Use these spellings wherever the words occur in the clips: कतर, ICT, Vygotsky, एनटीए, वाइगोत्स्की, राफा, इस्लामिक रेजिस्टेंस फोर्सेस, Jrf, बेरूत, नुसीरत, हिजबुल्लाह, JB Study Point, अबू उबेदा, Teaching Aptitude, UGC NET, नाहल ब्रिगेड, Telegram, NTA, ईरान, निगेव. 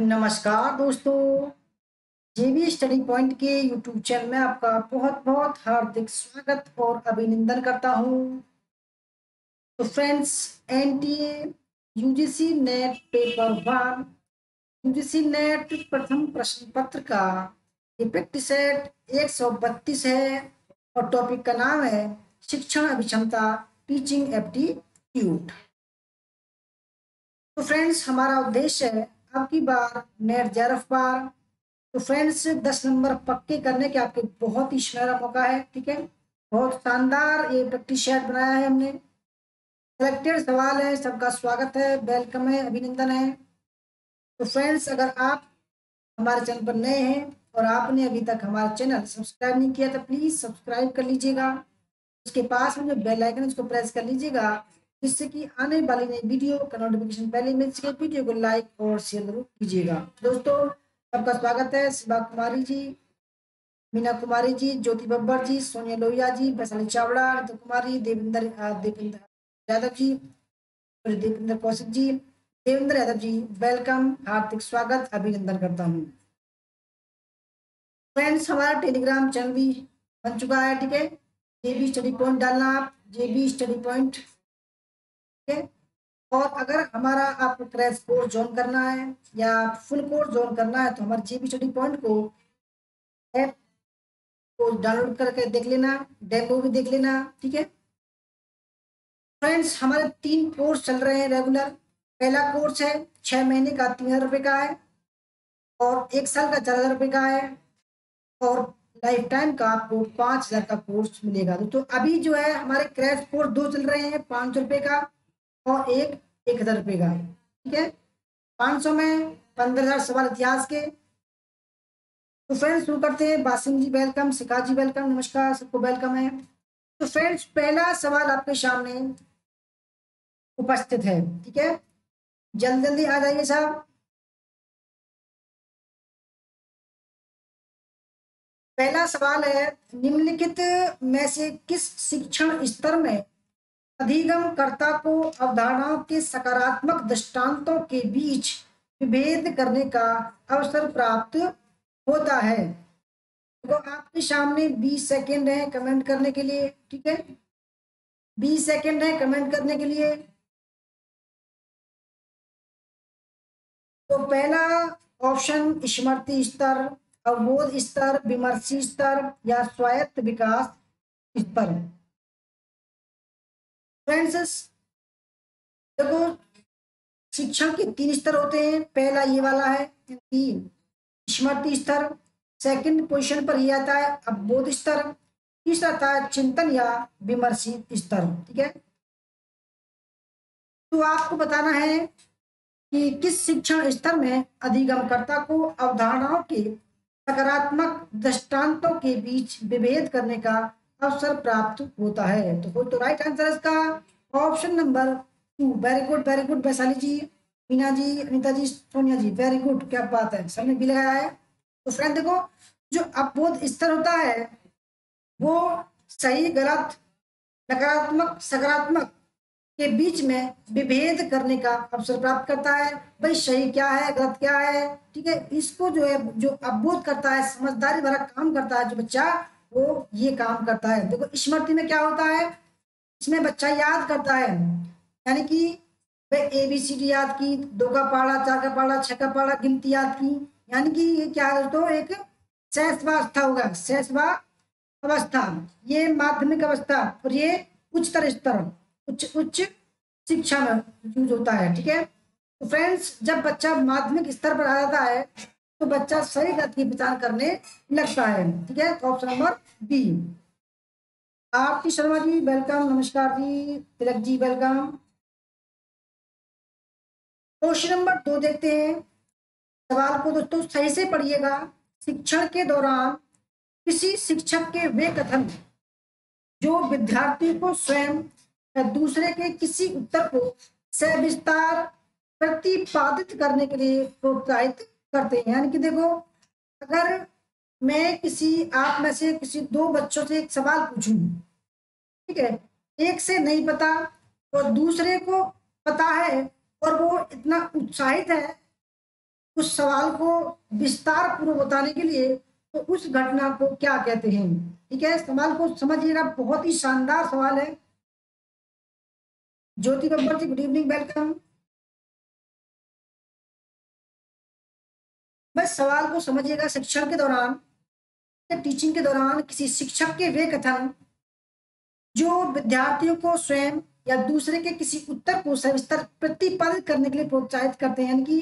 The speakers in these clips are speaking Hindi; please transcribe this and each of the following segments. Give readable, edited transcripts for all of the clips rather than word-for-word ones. नमस्कार दोस्तों, जेबी स्टडी पॉइंट के यूट्यूब चैनल में आपका बहुत बहुत हार्दिक स्वागत और अभिनंदन करता हूं। तो friends, एनटीए UGC NET paper 1 UGC NET प्रथम प्रश्न पत्र का ये प्रैक्टिस सेट 132 है और टॉपिक का नाम है शिक्षण अभिक्षमता टीचिंग एप्टीट्यूड। तो फ्रेंड्स, हमारा उद्देश्य है आपकी बार नेट जेआरएफ बार। तो फ्रेंड्स, 10 नंबर पक्के करने के आपके बहुत ही सुनहरा मौका है। ठीक है, बहुत शानदार ये प्रैक्टिस सेट बनाया है हमने। सिलेक्टेड सवाल है, सबका स्वागत है, वेलकम है, अभिनंदन है। तो फ्रेंड्स, अगर आप हमारे चैनल पर नए हैं और आपने अभी तक हमारा चैनल सब्सक्राइब नहीं किया तो प्लीज़ सब्सक्राइब कर लीजिएगा। उसके पास में जो बेल आइकन है उसको प्रेस कर लीजिएगा, जिससे कि आने वाली नई वीडियो का नोटिफिकेशन पहले मिल सके। वीडियो को लाइक और शेयर जरूर कीजिएगा। दोस्तों, सबका स्वागत है। शिवा कुमारी जी, मीना कुमारी जी, ज्योति बब्बर जी, सोनिया लोहिया जी, वैशाली चावड़ा, ऋतु कुमारी, देवेंद्र यादव जी, देवेंद्र कौशिक जी, देवेंद्र यादव जी, वेलकम, हार्दिक स्वागत, अभिनंदन करता हूँ। फ्रेंड्स, हमारा टेलीग्राम चैनल भी बन चुका है। ठीक है, जेबी स्टडी पॉइंट डालना आप, जेबी स्टडी पॉइंट। और अगर हमारा आपको क्रैश कोर्स ज्वाइन करना है या फुल कोर्स ज्वाइन करना है तो हमारे जेबी स्टडी पॉइंट को ऐप को डाउनलोड करके देख लेना, डेमो भी देख लेना। ठीक है फ्रेंड्स, हमारे 3 कोर्स चल रहे हैं रेगुलर। पहला कोर्स है 6 महीने का 3000 रुपये का है, और 1 साल का 4000 रुपये का है, और लाइफ टाइम का आपको 5000 का कोर्स मिलेगा। तो अभी जो है हमारे क्रैश कोर्स 2 चल रहे हैं, 500 रुपये का और एक 1000 रुपये का। ठीक है, 500 में 15000 सवाल इतिहास के। तो फ्रेंड्स, शुरू करते हैं। बासिम जी वेलकम, शिखा जी वेलकम, नमस्कार, सबको वेलकम है। तो फ्रेंड्स, पहला सवाल आपके सामने उपस्थित है। ठीक है, जल्दी जल्दी आ जाइए साहब। पहला सवाल है, निम्नलिखित में से किस शिक्षण स्तर में अधिगमकर्ता को अवधारणाओं के सकारात्मक दृष्टांतों के बीच विभेद करने का अवसर प्राप्त होता है? तो आपके सामने 20 सेकंड है कमेंट करने के लिए। ठीक है, 20 सेकंड है कमेंट करने के लिए। तो पहला ऑप्शन स्मृति स्तर, अवबोध स्तर, विमर्शी स्तर या स्वायत्त विकास स्तर। फ्रेंड्स, देखो, शिक्षण के 3 स्तर होते हैं। पहला ये वाला है स्मृति स्तर, सेकंड पोजीशन पर ये आता है अवबोध स्तर, तीसरा आता है चिंतन या विमर्शी स्तर। ठीक है, तो आपको बताना है कि किस शिक्षण स्तर में अधिगमकर्ता को अवधारणाओं के सकारात्मक दृष्टांतों के बीच विभेद करने का अवसर प्राप्त होता है। तो राइट आंसर इसका option number 2। Very good, very good, Vaishali ji, Meena ji, Anita ji, Sonia ji, very good, क्या बात है, सबने भी लगाया है। तो फ्रेंड देखो, जो अवबोध स्तर होता है वो सही गलत, नकारात्मक सकारात्मक के बीच में विभेद करने का अवसर प्राप्त करता है। भाई सही क्या है, गलत क्या है, ठीक है, इसको जो है जो अवबोध करता है, समझदारी भरा काम करता है जो बच्चा, वो ये काम करता है। देखो, स्मृति में क्या होता है, इसमें बच्चा याद करता है, यानी कि वह ABCD याद की, 2 का पाड़ा, 4 का पाड़ा, 6 का पाड़ा, गिनती याद की, यानी कि ये क्या है दोस्तों, एक शैशवावस्था होगा, शैशवावस्था, ये माध्यमिक अवस्था, और ये उच्चतर स्तर, उच्च शिक्षा में यूज होता है। ठीक है, तो फ्रेंड्स, जब बच्चा माध्यमिक स्तर पर आ जाता है तो बच्चा सही गलत की पहचान करने लगता है। ठीक है, तो option number B. Aarti Sharma ji welcome, नमस्कार जी, Tilak ji welcome. Question number 2 देखते हैं। सवाल को दोस्तों सही से पढ़िएगा। शिक्षण के दौरान किसी शिक्षक के वे कथन जो विद्यार्थी को स्वयं या दूसरे के किसी उत्तर को सविस्तार प्रतिपादित करने के लिए प्रोत्साहित करते हैं। यानी कि देखो, अगर मैं किसी आप में से किसी 2 बच्चों से एक सवाल पूछूं, ठीक है, एक से नहीं पता और दूसरे को पता है और वो इतना उत्साहित है उस सवाल को विस्तार पूर्वक बताने के लिए, तो उस घटना को क्या कहते हैं। ठीक है, सवाल को समझिएगा, बहुत ही शानदार सवाल है। Jyoti Babbar ji good evening, welcome. बस सवाल को समझिएगा, शिक्षण के दौरान या टीचिंग के दौरान किसी शिक्षक के वे कथन जो विद्यार्थियों को स्वयं या दूसरे के किसी उत्तर को सविस्तर प्रतिपादित करने के लिए प्रोत्साहित करते हैं। यानी कि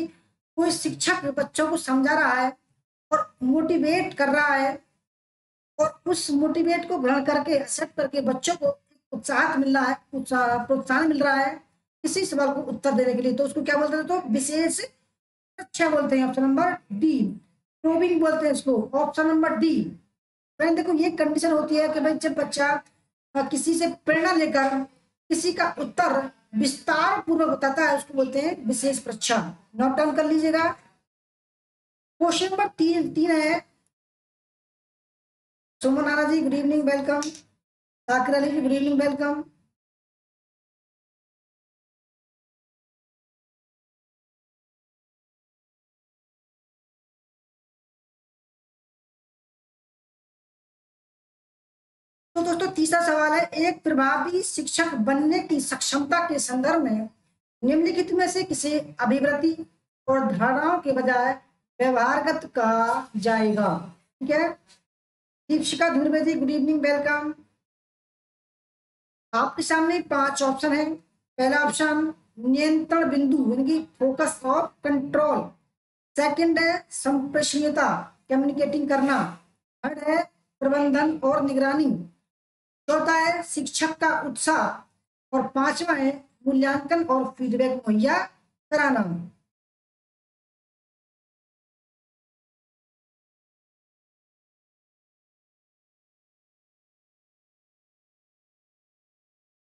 कोई शिक्षक बच्चों को समझा रहा है और मोटिवेट कर रहा है, और उस मोटिवेट को ग्रहण करके एक्सेप्ट करके बच्चों को उत्साह मिल रहा है, प्रोत्साहन मिल रहा है किसी सवाल को उत्तर देने के लिए, तो उसको क्या बोलते हैं, तो विशेष अच्छा बोलते हैं। ऑप्शन नंबर डी प्रोबिंग बोलते हैं इसको, ऑप्शन नंबर डी। देखो ये कंडीशन होती है कि भाई जब बच्चा किसी से प्रेरणा लेकर किसी का उत्तर विस्तार पूर्वक बताता है, उसको बोलते हैं विशेष परीक्षा। नोट डाउन कर लीजिएगा। क्वेश्चन नंबर तीन है। Suman Ana ji good evening welcome, Sakir Ali ji good evening welcome. तो दोस्तों तीसरा सवाल है, एक प्रभावी शिक्षक बनने की सक्षमता के संदर्भ में निम्नलिखित में से किसे अभिवृत्ति और धारणाओं के बजाय व्यवहारगत कहा जाएगा। ठीक है, Deepika Dhurve ji good evening welcome. आपके सामने 5 ऑप्शन है। पहला ऑप्शन नियंत्रण बिंदु यानी कि फोकस ऑफ कंट्रोल, सेकंड है संप्रेषणीयता कम्युनिकेटिंग करना, थर्ड है प्रबंधन और निगरानी, चौथा है शिक्षक का उत्साह, और 5वां है मूल्यांकन और फीडबैक मुहैया कराना।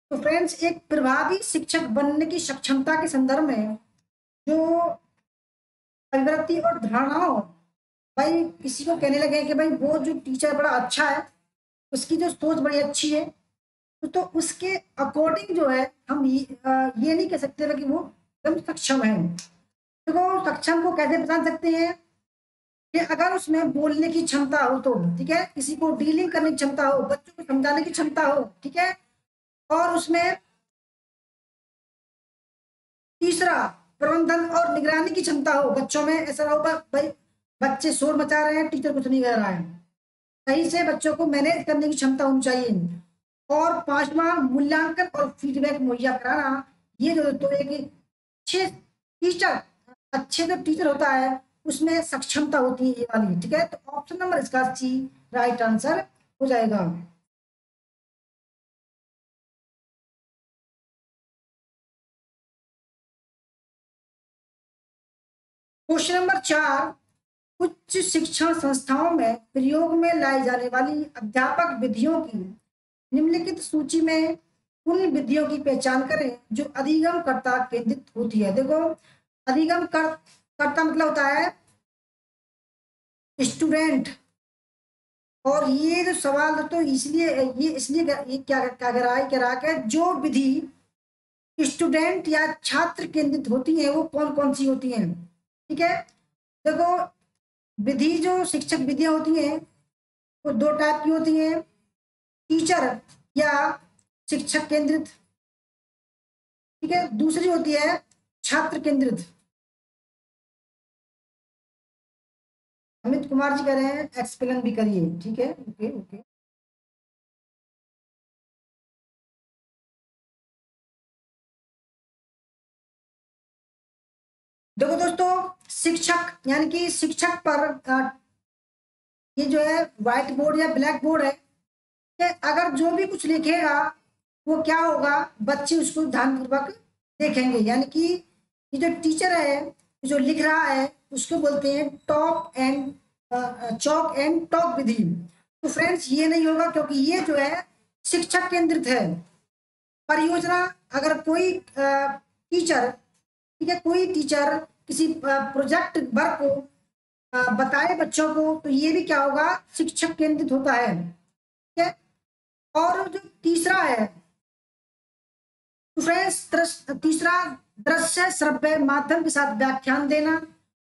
तो फ्रेंड्स, एक प्रभावी शिक्षक बनने की सक्षमता के संदर्भ में जो अभिवृत्ति और धारणाओं, भाई किसी को कहने लगे कि भाई वो जो टीचर बड़ा अच्छा है, उसकी जो सोच बड़ी अच्छी है, तो उसके अकॉर्डिंग जो है हम ये नहीं कह सकते ना कि वो एकदम सक्षम है। देखो तो सक्षम को कैसे पहचान सकते हैं कि अगर उसमें बोलने की क्षमता हो तो, ठीक है, किसी को डीलिंग करने की क्षमता हो, बच्चों को समझाने की क्षमता हो, ठीक है, और उसमें तीसरा प्रबंधन और निगरानी की क्षमता हो, बच्चों में ऐसा हो भाई बच्चे शोर मचा रहे हैं, टीचर कुछ नहीं कर रहा है, सही से बच्चों को मैनेज करने की क्षमता होनी चाहिए, और 5वां मूल्यांकन और फीडबैक मुहैया कराना। ये जो तो एक अच्छे टीचर होता है उसमें सक्षमता होती है ये वाली। ठीक है, तो ऑप्शन नंबर इसका सी राइट आंसर हो जाएगा। क्वेश्चन नंबर 4, उच्च शिक्षण संस्थाओं में प्रयोग में लाई जाने वाली अध्यापक विधियों की निम्नलिखित सूची में उन विधियों की पहचान करें जो अधिगमकर्ता केंद्रित होती है। देखो अधिगमकर्ता मतलब होता है स्टूडेंट, और ये जो सवाल है तो इसलिए क्या कह रहा है कि जो विधि स्टूडेंट या छात्र केंद्रित होती है वो कौन कौन सी होती है। ठीक है, देखो विधि जो शिक्षक विधियां होती हैं वो 2 टाइप की होती हैं, टीचर या शिक्षक केंद्रित, ठीक है, दूसरी होती है छात्र केंद्रित। अमित कुमार जी कह रहे हैं एक्सप्लेन भी करिए। ठीक है, ओके ओके। देखो दोस्तों शिक्षक यानी कि शिक्षक पर ये जो है व्हाइट बोर्ड या ब्लैक बोर्ड है कि अगर जो भी कुछ लिखेगा वो क्या होगा, बच्चे उसको ध्यानपूर्वक देखेंगे। यानी कि ये जो टीचर है जो लिख रहा है उसको बोलते हैं चॉक एंड टॉक विधि। तो फ्रेंड्स ये नहीं होगा क्योंकि ये जो है शिक्षक केंद्रित है। परियोजना, अगर कोई टीचर, ठीक है, कोई टीचर किसी प्रोजेक्ट वर्क को बताए बच्चों को, तो ये भी क्या होगा, शिक्षक केंद्रित होता है। ठीक है, और जो तीसरा है फ्रेंड्स, तीसरा दृश्य श्रव्य माध्यम के साथ व्याख्यान देना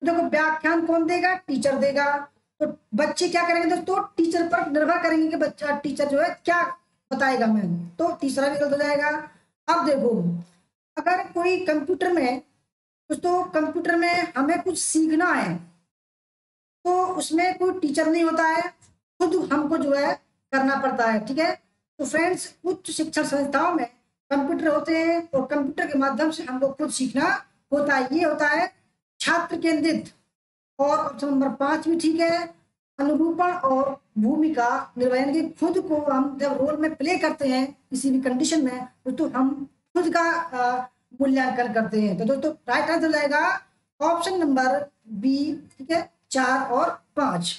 देखो व्याख्यान कौन देगा, टीचर देगा। तो बच्चे क्या करेंगे दोस्तों, टीचर पर निर्भर करेंगे कि बच्चा टीचर जो है क्या बताएगा मैं, तो तीसरा भी गलत हो जाएगा। अब देखो अगर कोई कंप्यूटर में दोस्तों, कंप्यूटर में हमें कुछ सीखना है तो उसमें कोई टीचर नहीं होता है, खुद हमको जो है करना पड़ता है, ठीक है। तो फ्रेंड्स उच्च शिक्षण संस्थाओं में कंप्यूटर होते हैं और कंप्यूटर के माध्यम से हमको खुद सीखना होता है। ये होता है छात्र केंद्रित। और ऑप्शन नंबर 5 भी ठीक है, अनुरूपण और भूमिका निर्वहन के, खुद को हम जब रोल में प्ले करते हैं किसी भी कंडीशन में तो हम खुद का मूल्यांकन करते हैं। तो दोस्तों राइट आंसर जाएगा ऑप्शन नंबर बी, ठीक है, 4 और 5।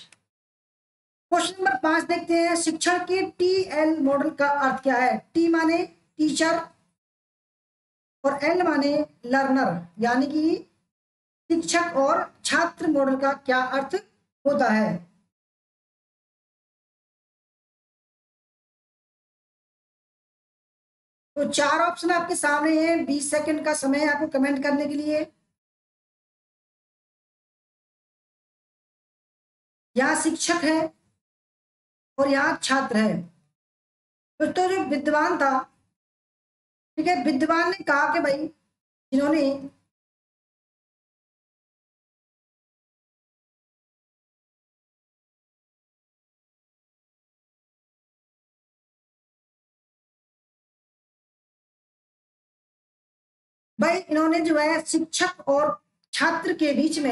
क्वेश्चन नंबर 5 देखते हैं, शिक्षण के टीएल मॉडल का अर्थ क्या है। टी माने टीचर और एल माने लर्नर, यानी कि शिक्षक और छात्र मॉडल का क्या अर्थ होता है। तो 4 ऑप्शन आपके सामने हैं, 20 सेकंड का समय है आपको कमेंट करने के लिए। यहाँ शिक्षक है और यहाँ छात्र है। दोस्तों जो विद्वान था, ठीक है, विद्वान ने कहा कि भाई जिन्होंने भाई इन्होंने जो है शिक्षक और छात्र के बीच में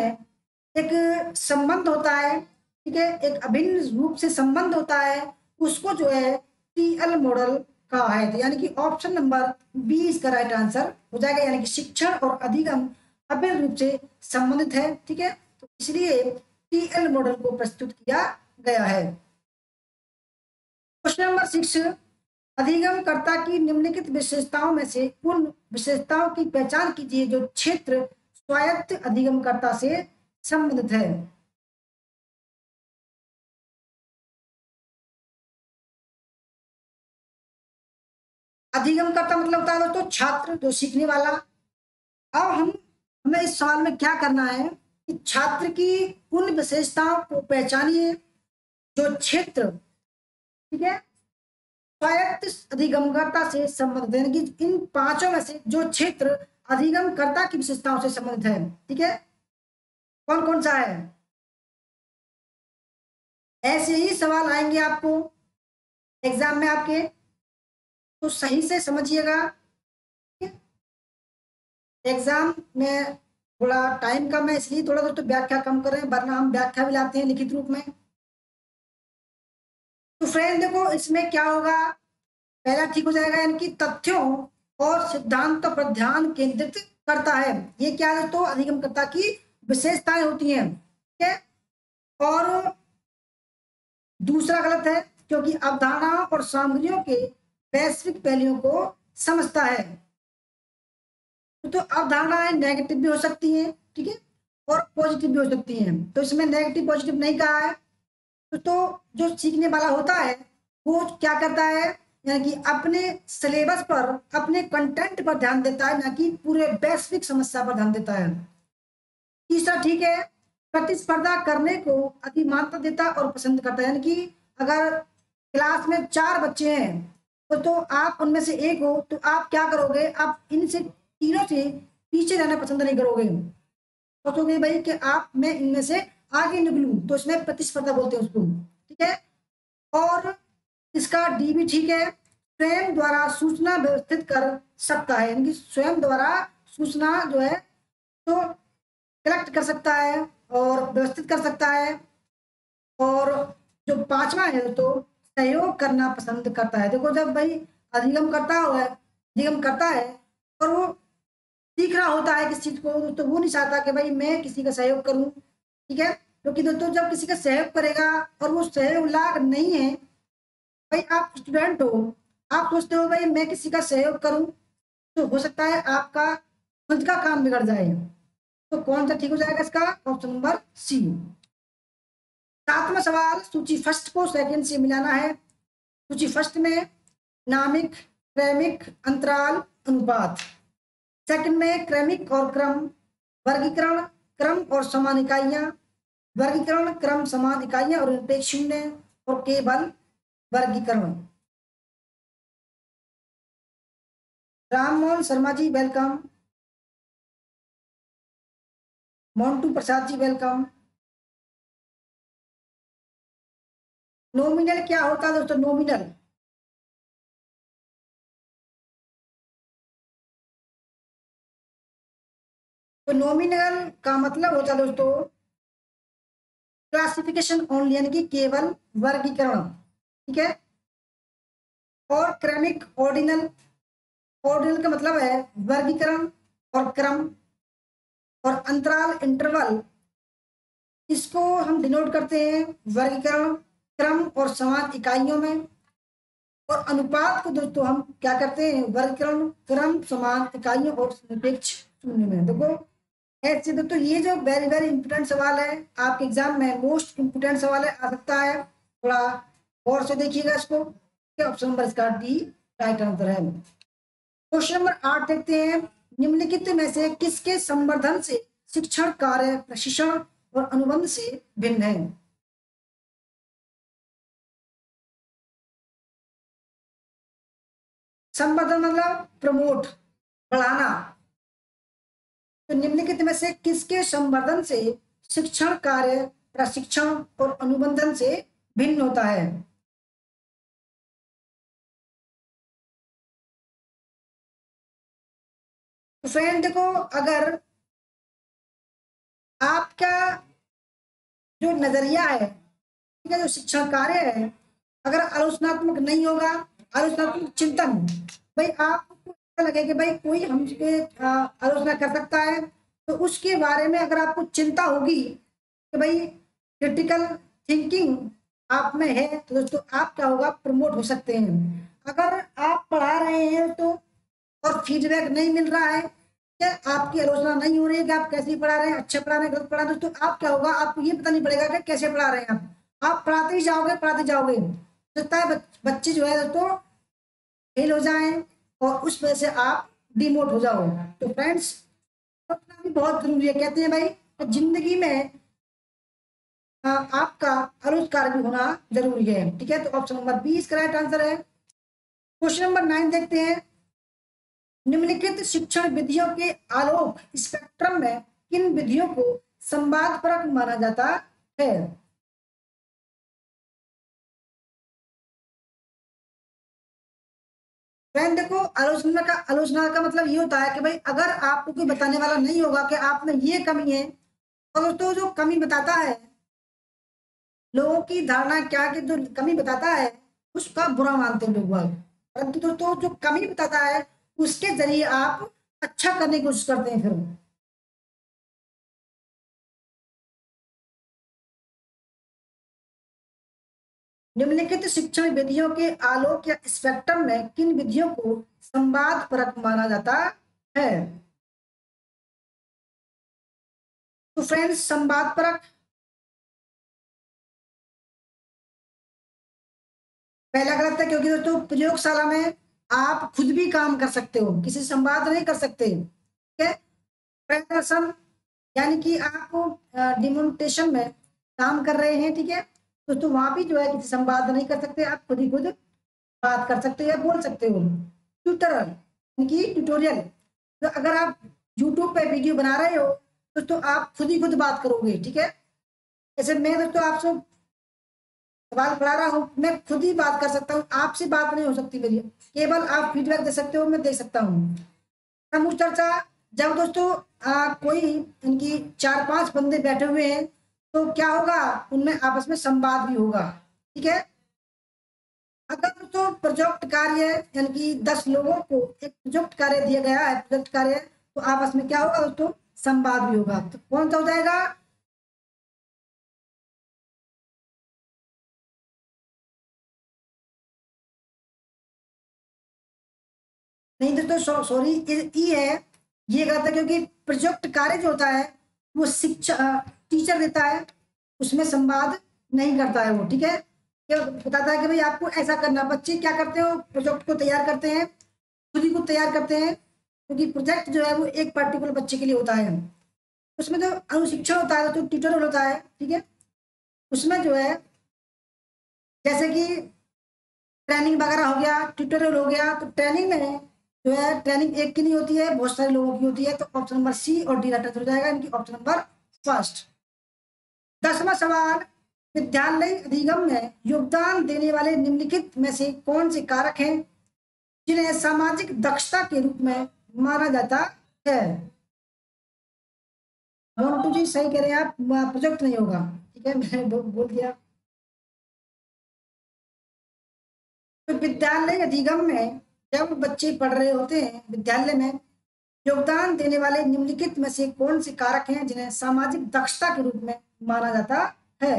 एक संबंध होता है, ठीक है, एक अभिन्न रूप से संबंध होता है, उसको जो है टीएल मॉडल कहा है। यानी कि ऑप्शन नंबर 20 इसका राइट आंसर हो जाएगा, यानी कि शिक्षण और अधिगम अभिन्न रूप से संबंधित है, ठीक है, तो इसलिए टीएल मॉडल को प्रस्तुत किया गया है। क्वेश्चन नंबर 6, अधिगमकर्ता की निम्नलिखित विशेषताओं में से उन विशेषताओं की पहचान कीजिए जो क्षेत्र स्वायत्त अधिगमकर्ता से संबंधित है। अधिगमकर्ता मतलब होता है दोस्तों छात्र, जो सीखने वाला। अब हमें इस सवाल में क्या करना है कि छात्र की उन विशेषताओं को पहचानिए जो क्षेत्र, ठीक है, स्वायत्त अधिगमकर्ता से संबंधित। इन 5 में से जो क्षेत्र अधिगमकर्ता की विशेषताओं से संबंधित है, ठीक है, कौन कौन सा है। ऐसे ही सवाल आएंगे आपको एग्जाम में आपके, तो सही से समझिएगा। एग्जाम में थोड़ा टाइम कम है, इसलिए थोड़ा दोस्तों व्याख्या कम कर रहे हैं, वरना हम व्याख्या भी लाते हैं लिखित रूप में। तो फ्रेंड देखो इसमें क्या होगा, पहला ठीक हो जाएगा, यानी कि तथ्यों और सिद्धांतों पर ध्यान केंद्रित करता है। ये क्या है दोस्तों, अधिगमकर्ता की विशेषताएं होती हैं, ठीक है। और दूसरा गलत है क्योंकि अवधारणाओं और सामग्रियों के वैश्विक पहलुओं को समझता है, तो अवधारणाएं नेगेटिव भी हो सकती हैं, ठीक है, और पॉजिटिव भी हो सकती हैं। तो इसमें नेगेटिव पॉजिटिव नहीं कहा है। तो जो सीखने वाला होता है वो क्या करता है, यानी कि अपने सिलेबस पर, अपने कंटेंट पर ध्यान देता है, ना कि पूरे वैश्विक समस्या पर ध्यान देता है। तीसरा ठीक है, प्रतिस्पर्धा करने को अधिमानता देता और पसंद करता है, यानी कि अगर क्लास में 4 बच्चे हैं तो आप उनमें से एक हो तो आप क्या करोगे, आप इनसे तीनों से पीछे रहना पसंद नहीं करोगे, सोचोगे भाई कि आप मैं इनमें से आगे निकलूं, तो इसमें प्रतिस्पर्धा बोलते हैं उसको, ठीक है। और इसका डी भी ठीक है, स्वयं द्वारा सूचना व्यवस्थित कर सकता है, यानी कि स्वयं द्वारा सूचना जो है तो कलेक्ट कर सकता है और व्यवस्थित कर सकता है। और जो 5वां है तो सहयोग करना पसंद करता है। देखो जब भाई अधिगम करता है और वो सीख रहा होता है किसी चीज को, तो वो नहीं चाहता कि भाई मैं किसी का सहयोग करूं, ठीक है, क्योंकि दोस्तों जब किसी का सहयोग करेगा और वो सहयोग लायक नहीं है, भाई आप स्टूडेंट हो, आप सोचते हो भाई मैं किसी का सहयोग करूँ, तो हो सकता है आपका खुद का काम बिगड़ जाए। तो कौन सा ठीक हो जाएगा इसका, ऑप्शन नंबर सी। 7वां सवाल, सूची फर्स्ट को सेकंड से मिलाना है। सूची फर्स्ट में नामिक, क्रमिक, अंतराल, अनुपात, सेकंड में क्रमिक और क्रम, वर्गीकरण, क्रम और समान इकाइयां, वर्गीकरण क्रम समान इकाइयां और निरपेक्ष शून्य और केवल वर्गीकरण। Ram Mohan Sharma ji welcome, Montu Prasad ji welcome. Nominal क्या होता है दोस्तों? नॉमिनल तो नॉमिनल का मतलब होता है दोस्तों क्लासिफिकेशन ओनली, यानी कि केवल वर्गीकरण, ठीक है। और क्रमिक ऑर्डिनल, ऑर्डिनल का मतलब है वर्गीकरण और क्रम। और अंतराल इंटरवल, इसको हम डिनोट करते हैं वर्गीकरण, क्रम और समान इकाइयों में। और अनुपात को दोस्तों हम क्या करते हैं? वर्गीकरण, क्रम, समान इकाइयों और निरपेक्ष शून्य में। देखो ऐसे दोस्तों ये जो वेरी वेरी इंपोर्टेंट सवाल है आपके एग्जाम में, मोस्ट इंपोर्टेंट सवाल है, आ सकता है, थोड़ा गौर से देखिएगा इसको। ऑप्शन नंबर इसका डी राइट आंसर है। क्वेश्चन नंबर 8 देखते हैं, निम्नलिखित में से किसके संवर्धन से शिक्षण कार्य प्रशिक्षण और अनुबंध से भिन्न है? संवर्धन मतलब प्रमोट, बढ़ाना। तो निम्नलिखित में से किसके संवर्धन से शिक्षण कार्य प्रशिक्षण और अनुबंधन से भिन्न होता है? फ्रेंड देखो, अगर आपका जो नजरिया है, ठीक है, जो शिक्षा कार्य है, अगर आलोचनात्मक नहीं होगा, आलोचनात्मक चिंतन, भाई आपको ऐसा लगे कि भाई कोई हमसे आलोचना कर सकता है, तो उसके बारे में अगर आपको चिंता होगी कि भाई क्रिटिकल थिंकिंग आप में है, तो दोस्तों आप क्या होगा? प्रमोट हो सकते हैं। अगर आप पढ़ा रहे हैं तो और फीडबैक नहीं मिल रहा है, क्या आपकी आलोचना नहीं हो रही है कि आप कैसे पढ़ा रहे हैं, अच्छा पढ़ा रहे हैं, गलत पढ़ा रहे हैं, तो आप क्या होगा? आपको ये पता नहीं पड़ेगा कि कैसे पढ़ा रहे हैं आप पढ़ाते ही जाओगे, पढ़ाते जाओगे, लगता है बच्चे जो है दोस्तों फेल हो जाएं और उस वजह से आप डिमोट हो जाओ। तो फ्रेंड्स पढ़ना भी बहुत जरूरी है। कहते हैं भाई जिंदगी में आपका आलोचकार भी होना जरूरी है, ठीक है। तो ऑप्शन नंबर 20 का राइट आंसर है। क्वेश्चन नंबर 9 देखते हैं, निम्नलिखित शिक्षण विधियों के आलोक स्पेक्ट्रम में किन विधियों को संवादपरक माना जाता है? फ्रेंड देखो, आलोचना का मतलब ये होता है कि भाई अगर आपको कोई बताने वाला नहीं होगा कि आप में ये कमी है, और तो जो कमी बताता है, लोगों की धारणा क्या कि जो कमी बताता है उसका बुरा मानते हैं लोग, परंतु दोस्तों जो कमी बताता है उसके जरिए आप अच्छा करने की कोशिश करते हैं। फिर निम्नलिखित शिक्षण विधियों के आलोक या स्पेक्ट्रम में किन विधियों को संवादपरक माना जाता है? तो फ्रेंड्स संवादपरक, पहला गलत है क्योंकि दोस्तों प्रयोगशाला में आप खुद भी काम कर सकते हो, किसी से संवाद नहीं कर सकते, ठीक है। प्रदर्शन यानी कि आप डिमोनिस्ट्रेशन में काम कर रहे हैं, ठीक है, तो वहां भी जो है किसी संवाद नहीं कर सकते, आप खुद ही खुद बात कर सकते हो या बोल सकते हो। ट्यूटर यानी कि ट्यूटोरियल, तो अगर आप यूट्यूब पे वीडियो बना रहे हो तो आप खुद ही खुद बात करोगे, ठीक है। ऐसे मैं दोस्तों आपसे सवाल पढ़ा रहा हूँ, मैं खुद ही बात कर सकता हूँ, आपसे बात नहीं हो सकती मेरी, केवल आप फीडबैक दे सकते हो, मैं दे सकता हूँ। समूह चर्चा, जब दोस्तों कोई इनकी 4-5 बंदे बैठे हुए हैं तो क्या होगा? उनमें आपस में संवाद भी होगा, ठीक है। अगर दोस्तों प्रोजेक्ट कार्य यानी कि 10 लोगों को एक प्रोजेक्ट कार्य दिया गया है, प्रोजेक्ट कार्य, तो आपस में क्या होगा दोस्तों? संवाद भी होगा। तो कौन सा हो जाएगा? नहीं दोस्तों सॉरी, ई है, ये कहता है क्योंकि प्रोजेक्ट कार्य जो होता है वो शिक्षा टीचर देता है, उसमें संवाद नहीं करता है वो, ठीक है। ये बताता है कि भाई आपको ऐसा करना। बच्चे क्या करते हो? प्रोजेक्ट को तैयार करते हैं, खुद ही को तैयार करते हैं, क्योंकि प्रोजेक्ट जो है वो एक पर्टिकुलर बच्चे के लिए होता है। उसमें जो अनुशिक्षण होता है, जो ट्यूटर होता है, ठीक है, उसमें जो है जैसे कि ट्रेनिंग वगैरह हो गया, ट्यूटोरियल हो गया। तो ट्रेनिंग में जो है ट्रेनिंग एक की नहीं होती है, बहुत सारे लोगों की होती है। तो ऑप्शन नंबर सी और डी राइट हो जाएगा, इनकी ऑप्शन नंबर फर्स्ट। 10वां सवाल, विद्यालय अधिगम में योगदान देने वाले निम्नलिखित में से कौन से कारक हैं जिन्हें सामाजिक दक्षता के रूप में माना जाता है? मोन्टू जी सही कह रहे हैं आप, प्रोजेक्ट नहीं होगा, ठीक है, मैंने बोल दिया। तो विद्यालय अधिगम में जब बच्चे पढ़ रहे होते हैं विद्यालय में, योगदान देने वाले निम्नलिखित में से कौन से कारक हैं जिन्हें सामाजिक दक्षता के रूप में माना जाता है?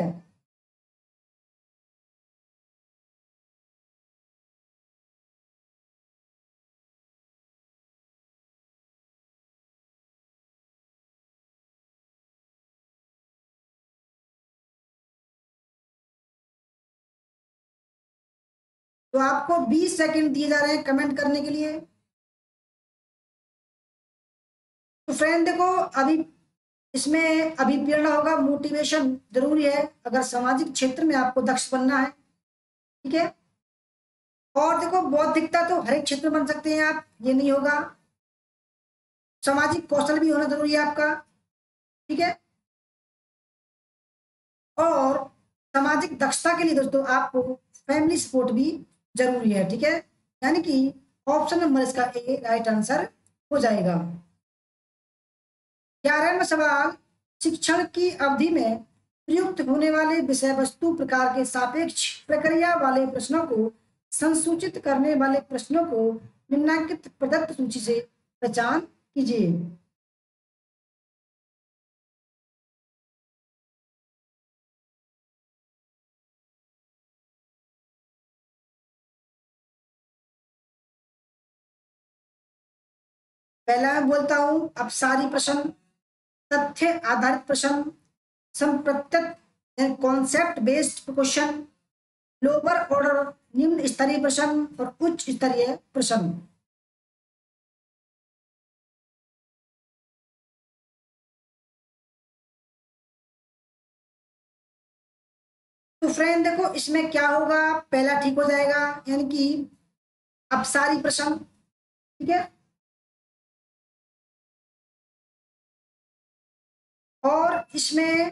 तो आपको 20 सेकंड दिए जा रहे हैं कमेंट करने के लिए। तो फ्रेंड देखो, अभी इसमें अभी प्रेरणा होगा, मोटिवेशन जरूरी है अगर सामाजिक क्षेत्र में आपको दक्ष बनना है, ठीक है। और देखो बौद्धिकता तो हर एक क्षेत्र में बन सकते हैं आप, ये नहीं होगा। सामाजिक कौशल भी होना जरूरी है आपका, ठीक है। और सामाजिक दक्षता के लिए दोस्तों आपको फैमिली सपोर्ट भी जरूरी है, ठीक है। यानी कि ऑप्शन नंबर इसका ए राइट आंसर हो जाएगा। 11वां सवाल, शिक्षण की अवधि में प्रयुक्त होने वाले विषय वस्तु प्रकार के सापेक्ष प्रक्रिया वाले प्रश्नों को संसूचित करने वाले प्रश्नों को निम्नलिखित प्रदत्त सूची से पहचान कीजिए। पहला मैं बोलता हूं, अब सारी प्रश्न, तथ्य आधारित प्रश्न, संप्रत्यक concept based question, lower order निम्न स्तरीय प्रश्न और उच्च स्तरीय प्रश्न। तो फ्रेंड देखो इसमें क्या होगा, पहला ठीक हो जाएगा, यानी कि अब सारी प्रश्न, ठीक है। और इसमें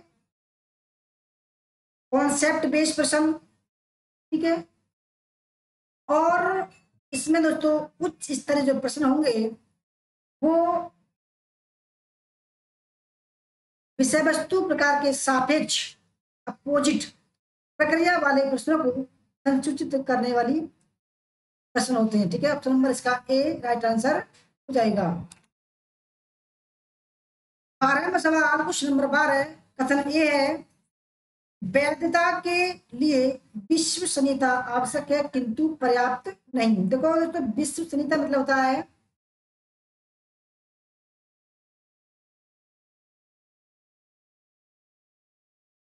कॉन्सेप्ट बेस्ड प्रश्न, ठीक है। और इसमें दोस्तों उच्च स्तरीय जो प्रश्न होंगे वो विषय वस्तु प्रकार के सापेक्ष अपोजिट प्रक्रिया वाले प्रश्नों को संसूचित करने वाली प्रश्न होते हैं, ठीक है। ऑप्शन नंबर इसका ए राइट आंसर हो जाएगा। 12वां सवाल, क्वेश्चन नंबर 12, कथन ए है, वैधता के लिए विश्वसनीयता आवश्यक है किंतु पर्याप्त नहीं। देखो दोस्तों, विश्वसनीयता मतलब होता है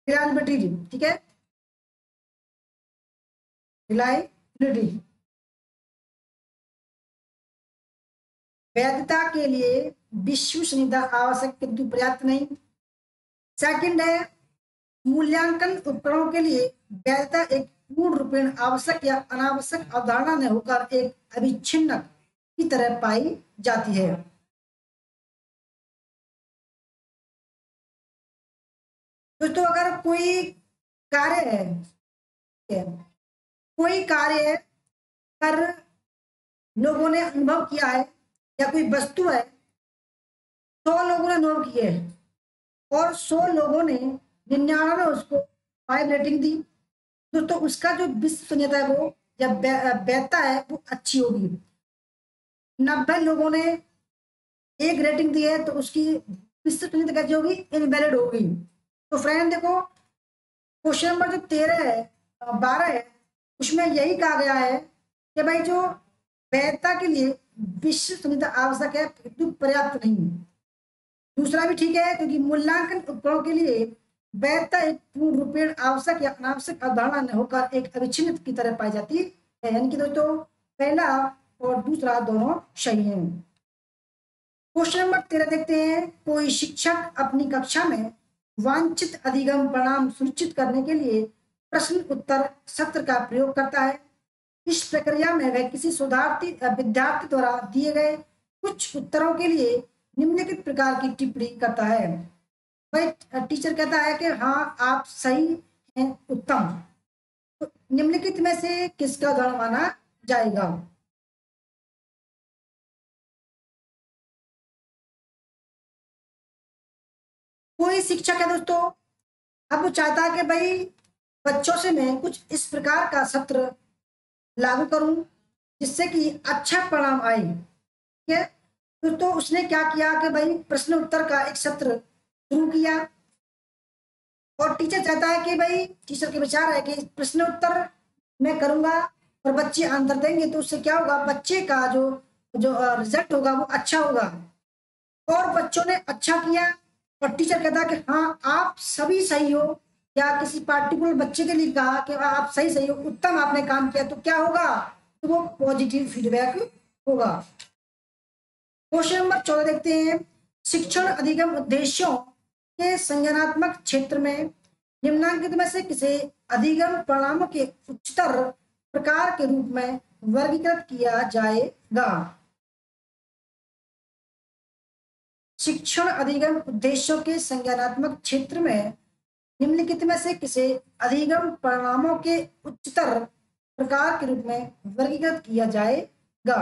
रिलायबिलिटी, ठीक है, रिलायबिलिटी। वैधता के लिए विश्वसनीयता आवश्यक किंतु पर्याप्त नहीं। सेकंड है, मूल्यांकन उपकरणों के लिए वैधता एक पूर्ण रूपेण आवश्यक या अनावश्यक अवधारणा न होकर एक अविच्छिन्न की तरह पाई जाती है। दोस्तों अगर कोई कार्य है, कोई कार्य पर लोगों ने अनुभव किया है या कोई वस्तु है, 100 लोगों ने अनुभव किए और 100 लोगों ने 99 उसको 5 रेटिंग दी, तो उसका जो विश्वसनीयता है वो या वैधता है वो अच्छी होगी। 90 लोगों ने 1 रेटिंग दी है तो उसकी विश्वसनीयता कैसी होगी? इनवैलिड होगी। तो फ्रेंड देखो क्वेश्चन नंबर जो 12 है उसमें यही कहा गया है कि भाई जो वैधता के लिए विश्वसनीयता आवश्यक है किंतु पर्याप्त नहीं। दूसरा भी ठीक है क्योंकि मूल्यांकन उपकरणों के लिए वैधता एक पूर्ण रूपेण आवश्यक या अनावश्यक अवधारणा न होकर एक अविच्छिन्न की तरह पाई जाती है। यानी कि दोस्तों पहला और दूसरा दोनों सही हैं। क्वेश्चन नंबर 13 देखते हैं। कोई शिक्षक अपनी कक्षा में वांछित अधिगम परिणाम सुनिश्चित करने के लिए प्रश्न उत्तर सत्र का प्रयोग करता है। इस प्रक्रिया में वह किसी शोधार्थी विद्यार्थी द्वारा दिए गए कुछ उत्तरों के लिए निम्नलिखित प्रकार की टिप्पणी करता है। वह टीचर कहता है कि हाँ आप सही हैं, उत्तम। तो निम्नलिखित में से किसका उदाहरण माना जाएगा? कोई शिक्षक है दोस्तों, अब वो चाहता है कि भाई बच्चों से मैं कुछ इस प्रकार का सत्र लागू करूं जिससे कि अच्छा परिणाम आए। ठीक है दोस्तों, उसने क्या किया कि भाई प्रश्न उत्तर का एक सत्र शुरू किया और टीचर चाहता है कि भाई टीचर के विचार है कि प्रश्न उत्तर मैं करूंगा और बच्चे आंसर देंगे तो उससे क्या होगा, बच्चे का जो रिजल्ट होगा वो अच्छा होगा। और बच्चों ने अच्छा किया और टीचर कहता है कि हाँ आप सभी सही हो, या किसी पार्टिकुलर बच्चे के लिए कहा कि आप सही हो, उत्तम आपने काम किया, तो क्या होगा, तो वो पॉजिटिव फीडबैक होगा। क्वेश्चन नंबर 14 देखते हैं। शिक्षण अधिगम उद्देश्यों के संज्ञानात्मक क्षेत्र में निम्नांकित में से किसे अधिगम परिणामों के उच्चतर प्रकार के रूप में वर्गीकृत किया जाएगा? शिक्षण अधिगम उद्देश्यों के संज्ञानात्मक क्षेत्र में निम्नलिखित में से किसे अधिगम परिणामों के उच्चतर प्रकार के रूप में वर्गीकृत किया जाएगा?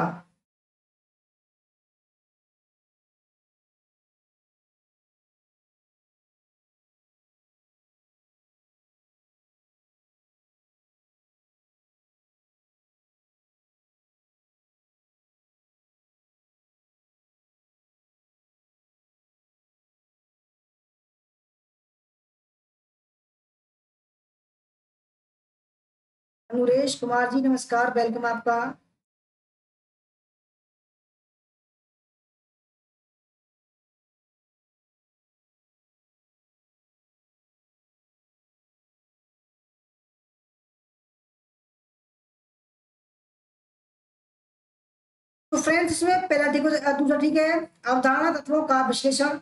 अनुरेश कुमार जी नमस्कार, वेलकम आपका। तो फ्रेंड्स, इसमें पहला ठीक है, दूसरा ठीक है अवधारणा तत्वों का विश्लेषण,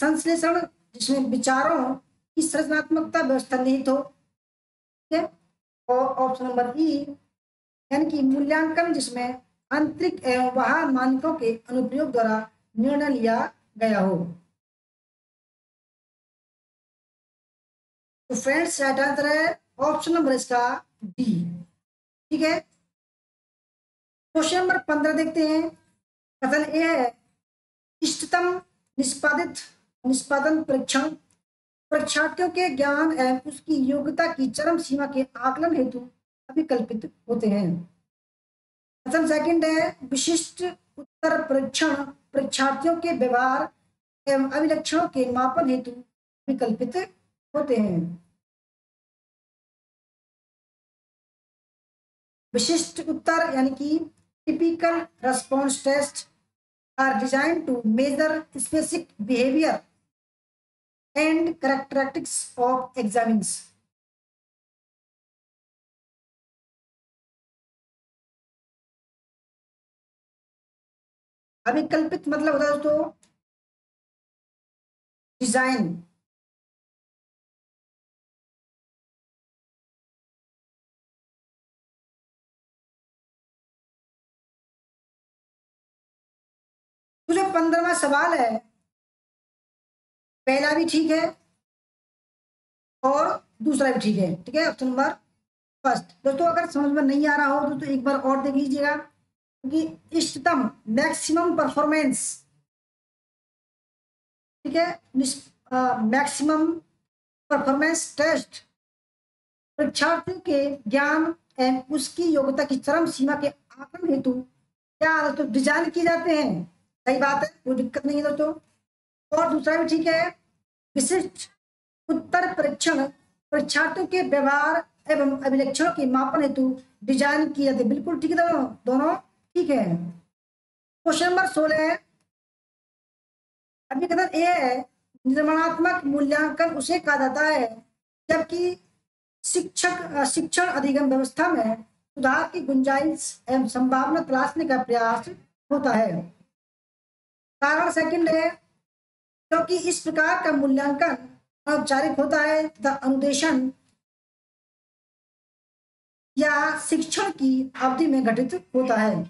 संश्लेषण जिसमें विचारों रचनात्मकता व्यवस्था निहित हो, ठीक है। और ऑप्शन नंबर ई यानी कि मूल्यांकन जिसमें आंतरिक एवं बाह्य मानकों के अनुप्रयोग द्वारा निर्णय लिया गया हो। तो फ्रेंड्स राइट आंसर है ऑप्शन नंबर इसका डी, ठीक है। क्वेश्चन नंबर 15 देखते हैं। कथन ए है इष्टतम निष्पादन परीक्षण परीक्षार्थियों के ज्ञान एवं उसकी योग्यता की चरम सीमा के आकलन हेतु अभिकल्पित होते हैं। प्रथम सेकंड है विशिष्ट उत्तर परीक्षण परीक्षार्थियों के व्यवहार एवं अभिलक्षणों के मापन हेतु विकल्पित होते हैं। विशिष्ट उत्तर यानी कि typical response test are design to measure specific behaviour and characteristics of examinees. अभिकल्पित मतलब होता है दोस्तों डिजाइन, तो जो 15वां सवाल है पहला भी ठीक है और दूसरा भी ठीक है, ठीक है ऑप्शन नंबर फर्स्ट। दोस्तों अगर समझ में नहीं आ रहा हो तो एक बार और देख लीजिएगा, क्योंकि इष्टतम मैक्सिमम परफॉर्मेंस, ठीक है, मैक्सिमम परफॉर्मेंस टेस्ट परीक्षार्थियों के ज्ञान एवं उसकी योग्यता की चरम सीमा के आकलन हेतु क्या दोस्तों डिजाइन किए जाते हैं, सही बात है, कोई दिक्कत नहीं है दोस्तों। और दूसरा भी ठीक है विशिष्ट उत्तर परीक्षण परीक्षार्थियों के व्यवहार एवं अभिलक्षणों के मापन हेतु डिजाइन किए जाते, बिल्कुल ठीक है दोनों ठीक है। क्वेश्चन नंबर 16 अभिकथन ए है निर्माणात्मक मूल्यांकन उसे कहा जाता है जबकि शिक्षण अधिगम व्यवस्था में सुधार की गुंजाइश एवं संभावना तलाशने का प्रयास होता है। कारण सेकंड है क्योंकि इस प्रकार का मूल्यांकन औपचारिक होता है तथा अनुदेशन या शिक्षण की अवधि में घटित होता है।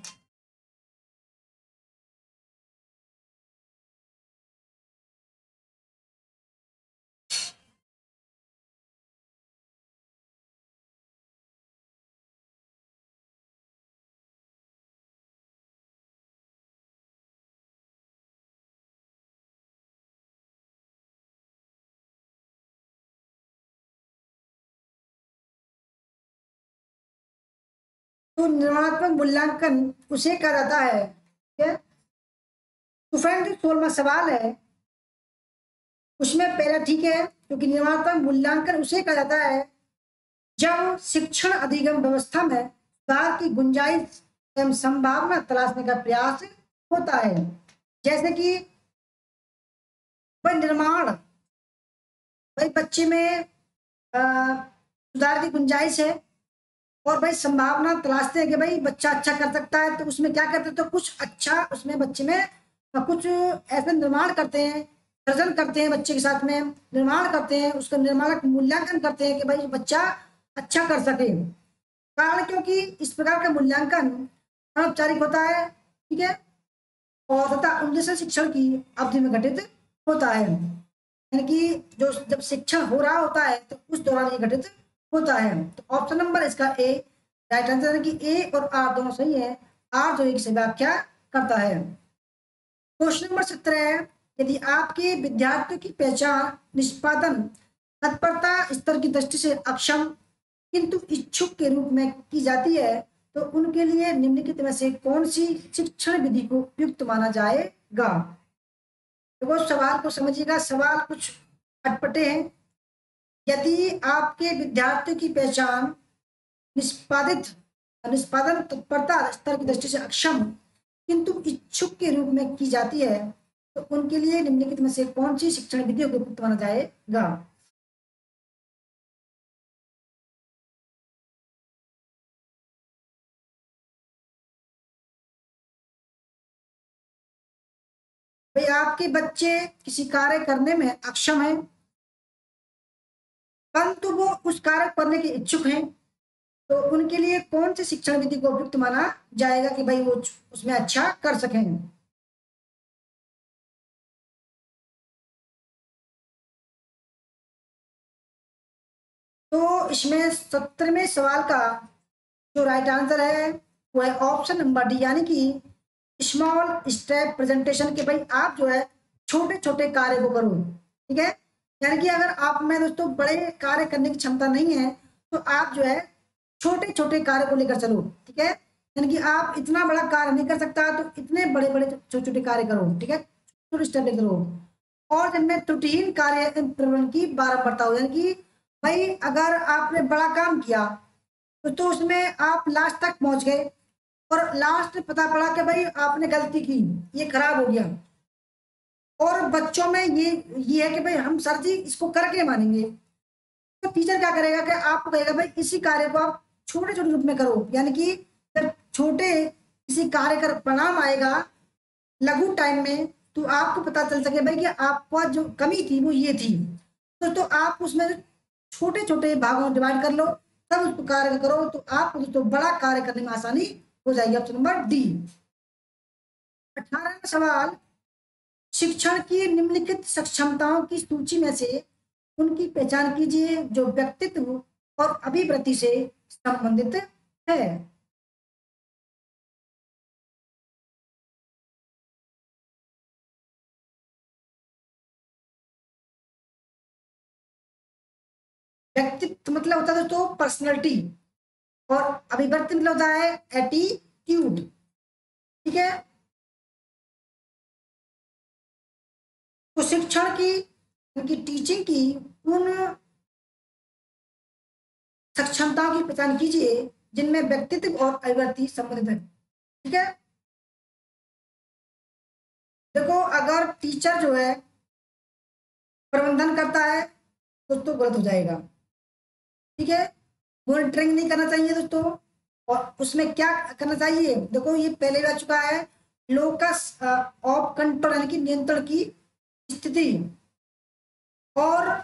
तो निर्माणात्मक मूल्यांकन उसे कहा जाता है। तो फ्रेंड 16वां सवाल है, उसमें पहला ठीक है क्योंकि निर्माणात्मक मूल्यांकन उसे कहा जाता है जब शिक्षण अधिगम व्यवस्था में सुधार की गुंजाइश एवं संभावना तलाशने का प्रयास होता है, जैसे कि निर्माण भाई बच्चे में सुधार की गुंजाइश है और भाई संभावना तलाशते हैं कि भाई बच्चा अच्छा कर सकता है, तो उसमें क्या करते हैं तो कुछ अच्छा उसमें बच्चे में कुछ ऐसे निर्माण करते हैं, सृजन करते हैं, बच्चे के साथ में निर्माण करते हैं, उसका निर्माणक मूल्यांकन करते हैं कि भाई बच्चा अच्छा कर सके। कारण क्योंकि इस प्रकार का मूल्यांकन अनौपचारिक होता है, ठीक है, और तथा उद्देश्य शिक्षण की अवधि में घटित होता है, यानी कि जो जब शिक्षण हो रहा होता है तो उस दौरान ये घटित होता है। तो ऑप्शन नंबर इसका ए राइट आंसर है कि ए और आर दोनों सही है। आर जो एक से व्याख्या करता है। क्वेश्चन नंबर 17 है, यदि आपके विद्यार्थियों की पहचान निष्पादन तत्परता स्तर की दृष्टि से अक्षम किंतु इच्छुक के रूप में की जाती है तो उनके लिए निम्नलिखित में से कौन सी शिक्षण विधि को उपयुक्त माना जाएगा। देखो तो सवाल को समझिएगा, सवाल कुछ अटपटे हैं। यदि आपके विद्यार्थियों की पहचान निष्पादन तत्परता स्तर की दृष्टि से अक्षम किंतु इच्छुक के रूप में की जाती है तो उनके लिए निम्नलिखित में से कौन सी शिक्षण विधि को उपयुक्त माना जाएगा। भाई आपके बच्चे किसी कार्य करने में अक्षम है परंतु वो उस कार्य करने के इच्छुक हैं तो उनके लिए कौन सी शिक्षण विधि को उपयुक्त माना जाएगा कि भाई वो उसमें अच्छा कर सकें। तो इसमें 17वें सवाल का जो राइट आंसर है वो है ऑप्शन नंबर डी, यानी कि स्मॉल स्टेप प्रेजेंटेशन के भाई आप जो है छोटे छोटे कार्य को करो, ठीक है, यानी कि अगर आप में दोस्तों बड़े कार्य करने की क्षमता नहीं है तो आप जो है छोटे छोटे कार्य को लेकर चलो, ठीक है, यानी कि आप इतना बड़ा कार्य नहीं कर सकता तो इतने बड़े बड़े छोटे छोटे कार्य करो, ठीक है, छोटे स्टेप लेकर करो। और जिनमें त्रुटिहीन कार्य प्रबंधन की बारंबारता हो, यानी कि भाई अगर आपने बड़ा काम किया तो उसमें आप लास्ट तक पहुँच गए और लास्ट में पता पड़ा कि भाई आपने गलती की, ये खराब हो गया, और बच्चों में ये है कि भाई हम सर जी इसको करके मानेंगे, तो टीचर क्या करेगा कि आपको कहेगा भाई इसी कार्य को आप छोटे छोटे रूप में करो, यानी कि जब छोटे किसी कार्य का परिणाम आएगा लघु टाइम में तो आपको पता चल सके भाई कि आपका जो कमी थी वो ये थी, तो आप उसमें छोटे छोटे भागों में डिवाइड कर लो तब उसको कार्य करो तो आपको तो बड़ा कार्य करने में आसानी हो जाएगी। Option number D. 18वां सवाल, शिक्षण की निम्नलिखित सक्षमताओं की सूची में से उनकी पहचान कीजिए जो व्यक्तित्व और अभिवृत्ति से संबंधित है। व्यक्तित्व मतलब होता है दोस्तों पर्सनैलिटी और अभिवृत्ति मतलब होता है एटीट्यूड, ठीक है। तो शिक्षण की उनकी टीचिंग की उन सक्षमताओं की पहचान कीजिए जिनमें व्यक्तित्व और अभिवृत्ति संबंधित है, ठीक है। देखो अगर टीचर जो है प्रबंधन करता है तो गलत हो जाएगा, ठीक है, वो ट्रेनिंग नहीं करना चाहिए दोस्तों। और उसमें क्या करना चाहिए, देखो ये पहले भी आ चुका है, लोकस ऑफ कंट्रोल यानी कि नियंत्रण की स्थिति, और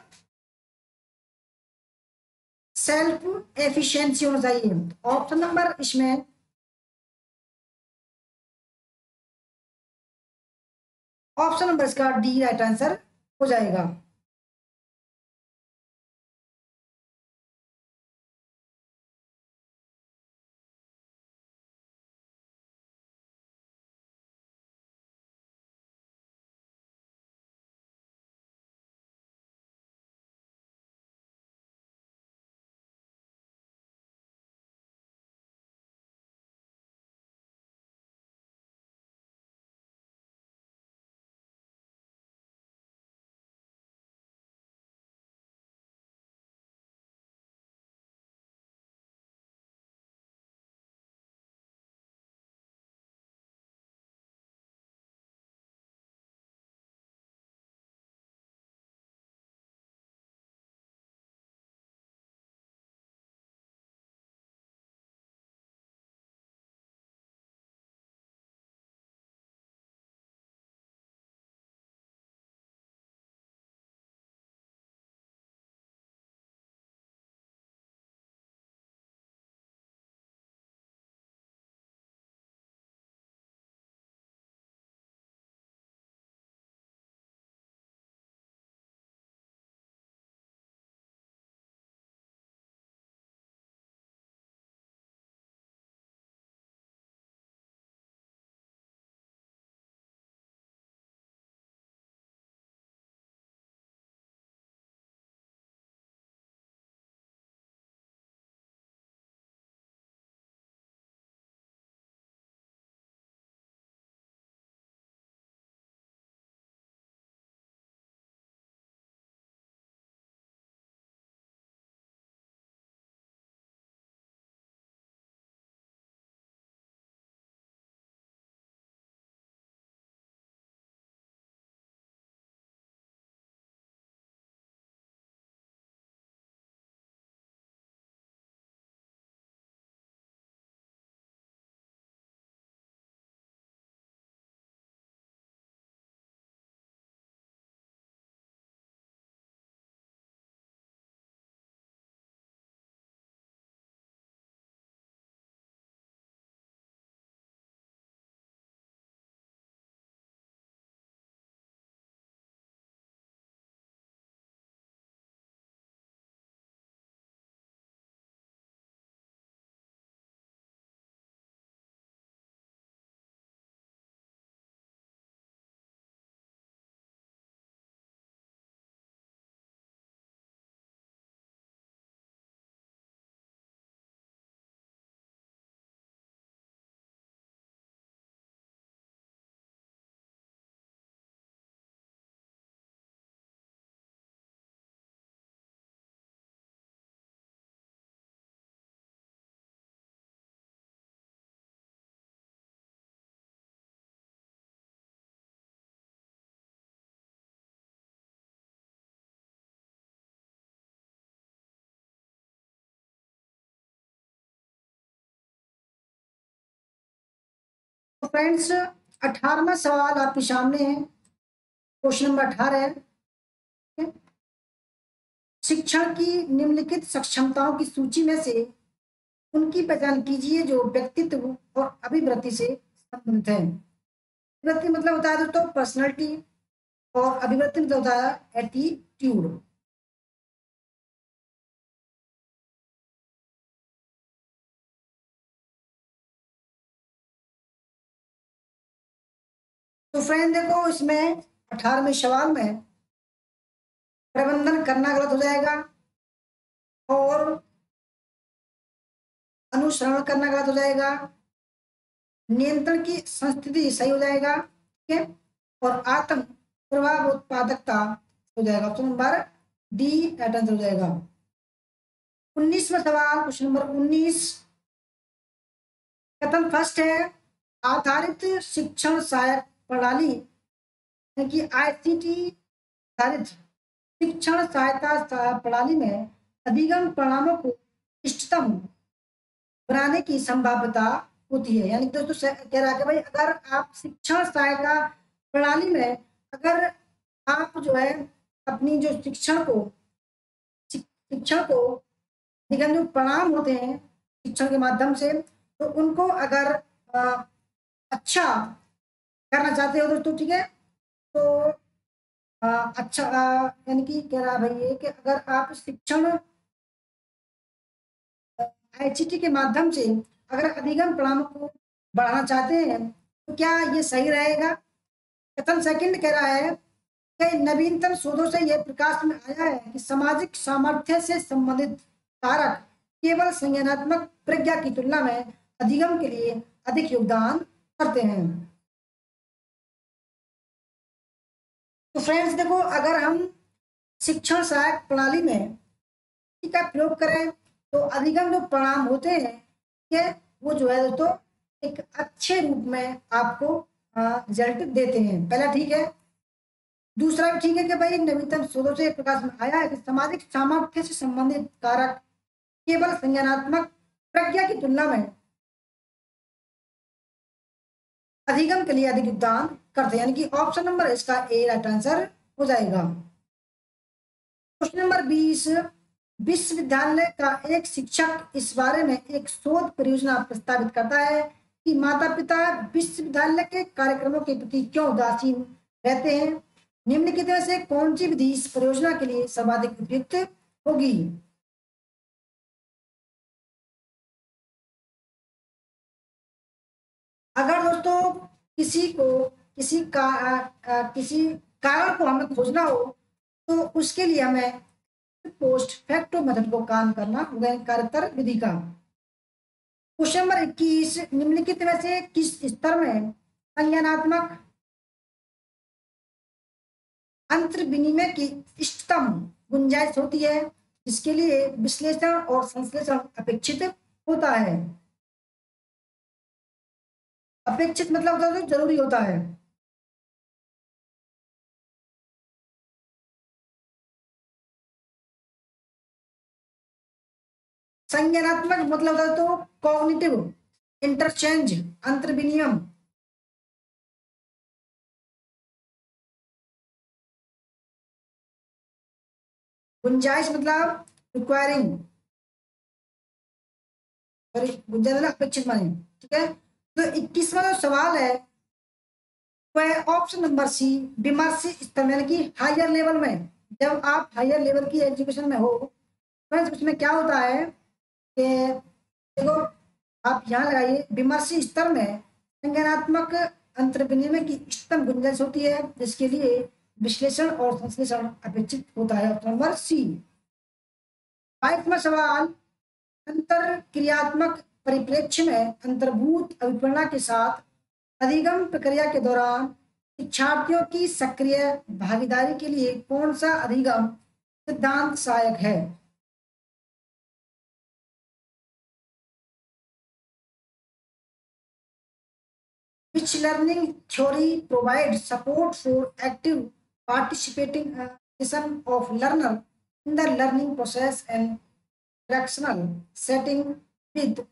सेल्फ एफिशिएंसी होना चाहिए। ऑप्शन नंबर इसमें ऑप्शन नंबर इसका डी राइट आंसर हो जाएगा। फ्रेंड्स 18वां सवाल आपके सामने है, क्वेश्चन नंबर 18 है। शिक्षण की निम्नलिखित सक्षमताओं की सूची में से उनकी पहचान कीजिए जो व्यक्तित्व और अभिवृत्ति से संबंधित है। अभिवृत्ति मतलब होता है दोस्तों पर्सनैलिटी, और अभिवृत्ति मतलब होता है एटीट्यूड। तो फ्रेंड देखो इसमें 18वें सवाल में प्रबंधन करना गलत हो जाएगा और अनुसरण करना गलत हो जाएगा, नियंत्रण की संस्थिति सही हो जाएगा, ठीक है, और आत्म प्रभाव उत्पादकता हो जाएगा। Option number D right answer हो जाएगा। 19वां सवाल क्वेश्चन नंबर 19 कथन फर्स्ट है, आधारित शिक्षण सहायक प्रणाली कि आईसीटी आधारित शिक्षण सहायता प्रणाली में अधिगम परिणामों को इष्टतम घबराने की संभावना होती है। यानी दोस्तों कह रहा है कि भाई अगर आप शिक्षा सहायता प्रणाली में अगर आप जो है अपनी जो शिक्षा को निगम प्रणाम होते हैं शिक्षण के माध्यम से, तो उनको अगर अच्छा करना चाहते हो दोस्तों, ठीक है, तो अच्छा यानी कि कह रहा भाई ये कि अगर आप शिक्षण ICT के माध्यम से अगर अधिगम प्रणाली को बढ़ाना चाहते हैं तो क्या ये सही रहेगा। कथन सेकंड कह रहा है कि नवीनतम शोधों से यह प्रकाश में आया है कि सामाजिक सामर्थ्य से संबंधित कारक केवल संज्ञानात्मक प्रज्ञा की तुलना में अधिगम के लिए अधिक योगदान करते हैं। तो फ्रेंड्स देखो, अगर हम शिक्षण सहायक प्रणाली में का प्रयोग करें तो अधिगम जो परिणाम होते हैं कि वो जो है दोस्तों एक अच्छे रूप में आपको रिजल्ट देते हैं। पहला ठीक है, दूसरा भी ठीक है कि भाई नवीनतम शोधों से प्रकाश में आया है कि सामाजिक सामर्थ्य से संबंधित कारक केवल संज्ञानात्मक प्रक्रिया की तुलना में अधिगम के लिए अधिक योगदान करते हैं, यानी कि ऑप्शन नंबर इसका ए राइट आंसर हो जाएगा। क्वेश्चन नंबर 20, विश्वविद्यालय का एक शिक्षक इस बारे में एक शोध परियोजना प्रस्तावित करता है कि माता पिता विश्वविद्यालय के कार्यक्रमों के प्रति क्यों उदासीन रहते हैं, निम्नलिखित में से कौन सी विधि इस परियोजना के लिए सर्वाधिक उपयुक्त होगी। अगर दोस्तों किसी कारण को हमें खोजना हो तो उसके लिए हमें पोस्ट फैक्टो मेथड को काम करना होगा, कार्यतर विधि का। क्वेश्चन नंबर 21, निम्नलिखित में से किस स्तर में संज्ञानात्मक अंतर्विनिमय की इष्टतम गुंजाइश होती है, इसके लिए विश्लेषण और संश्लेषण अपेक्षित होता है। अपेक्षित मतलब होता है जो जरूरी होता है। संज्ञानात्मक मतलब होता है तो कॉग्निटिव इंटरचेंज अंतर्विनिमय। गुंजाइश मतलब रिक्वायरिंग, सॉरी गुंजाइश मतलब अपेक्षित माने, ठीक है। तो 21वां जो सवाल है वह ऑप्शन नंबर सी विमर्शी स्तर, यानी कि हायर लेवल में, जब आप हायर लेवल की एजुकेशन में हो फ्रेंड्स, उसमें क्या होता है कि देखो आप यहाँ लगाइए विमर्शी स्तर में संज्ञानात्मक अंतर्विनिमय की इष्टतम गुंजाइश होती है, जिसके लिए विश्लेषण और संश्लेषण अपेक्षित होता है, ऑप्शन नंबर सी। 22वां सवाल, अंतरक्रियात्मक परिप्रेक्ष्य में अंतर्भूत अभिप्रेरणा के साथ अधिगम प्रक्रिया के दौरान शिक्षार्थियों की सक्रिय भागीदारी के लिए कौन सा अधिगम सिद्धांत सहायक है। Which learning theory provides support for active participation of learner in the learning process and fractional setting with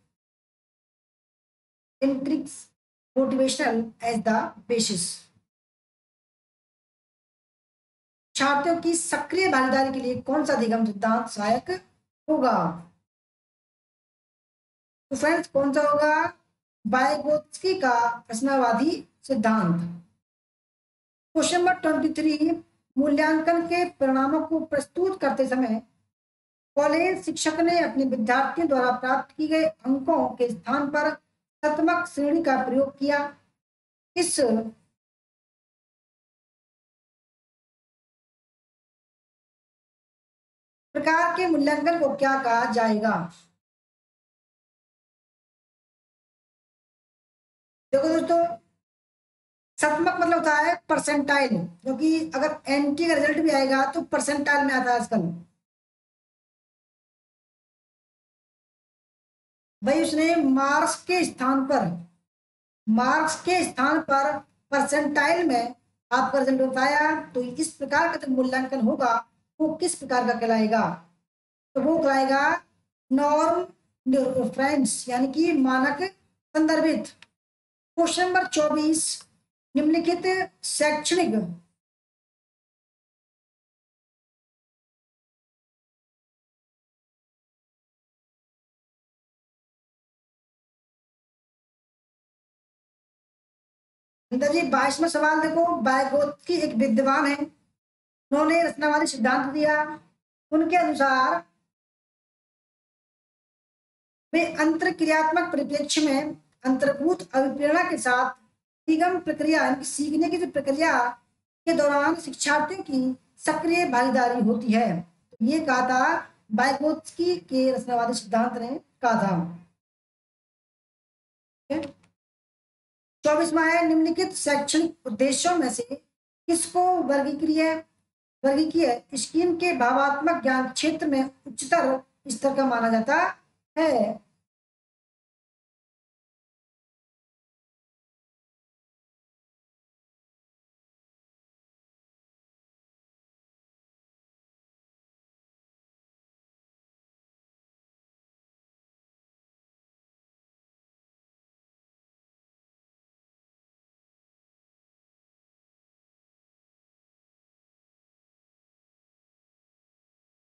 intrinsic motivational as the basis। छात्रों की सक्रिय भागीदारी के लिए कौन सा अधिगम सिद्धांत सहायक होगा, तो फ्रेंड्स कौन सा होगा, वाइगोत्स्की का प्रश्नवादी सिद्धांत। क्वेश्चन नंबर 23, मूल्यांकन के परिणामों को प्रस्तुत करते समय कॉलेज शिक्षक ने अपने विद्यार्थियों द्वारा प्राप्त किए गए अंकों के स्थान पर सत्मक श्रेणी का प्रयोग किया, इस प्रकार के मूल्यांकन को क्या कहा जाएगा। देखो दोस्तों सत्मक मतलब होता है परसेंटाइल, क्योंकि अगर एनटी का रिजल्ट भी आएगा तो परसेंटाइल में आता है आजकल भाई, उसने मार्क्स के स्थान पर परसेंटाइल में आपका रिजल्ट बताया, तो इस प्रकार का जो मूल्यांकन होगा वो किस प्रकार का कहलाएगा, तो वो कहलाएगा नॉर्म फ्रेंड्स यानी कि मानक संदर्भित। क्वेश्चन नंबर 24, निम्नलिखित शैक्षणिक जी 22वां सवाल देखो, वायगोत्स्की एक विद्वान है, उन्होंने रचनावादी सिद्धांत दिया। उनके अनुसार अंतरक्रियात्मक परिप्रेक्ष्य में अंतर्भूत अभिप्रेरणा के साथ अधिगम प्रक्रिया यानी सीखने की जो प्रक्रिया के दौरान शिक्षार्थियों की सक्रिय भागीदारी होती है। तो ये कहा था वाइगोत्स्की के रचनावादी सिद्धांत ने कहा था। 24वां है, निम्नलिखित शैक्षणिक उद्देश्यों में से किसको वर्गीकृत स्कीम के भावात्मक ज्ञान क्षेत्र में उच्चतर स्तर का माना जाता है।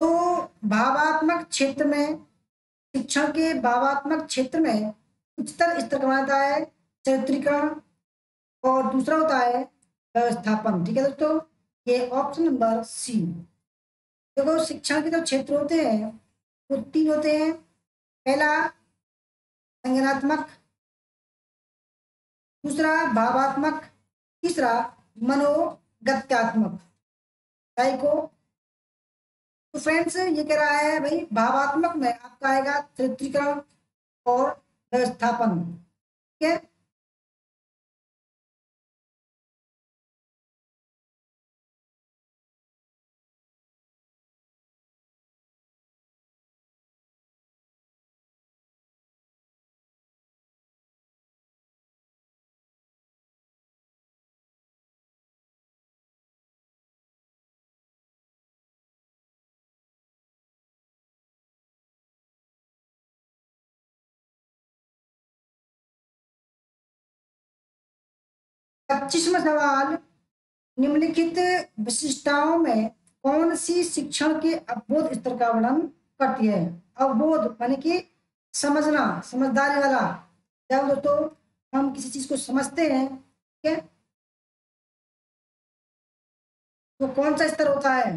तो भावात्मक क्षेत्र में शिक्षण के भावात्मक क्षेत्र में उच्चतर स्तर का होता है चरित्रीकरण और दूसरा होता है व्यवस्थापन। ठीक है दोस्तों, ये ऑप्शन नंबर सी। देखो शिक्षण के जो क्षेत्र होते हैं वो तीन होते हैं। पहला संज्ञानात्मक, दूसरा भावात्मक, तीसरा मनोगत्यात्मक साइको। तो फ्रेंड्स ये कह रहा है भाई भावात्मक में आपका आएगा चित्रीकरण और व्यवस्थापन। ठीक है, पच्चीसवां सवाल, निम्नलिखित विशिष्टताओं में कौन सी शिक्षण के अवबोध स्तर का वर्णन करती है। अवबोध यानी कि समझना, समझदारी वाला, जब दोस्तों हम किसी चीज को समझते हैं, ठीक है, तो कौन सा स्तर होता है।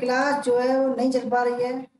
क्लास जो है वो नहीं चल पा रही है।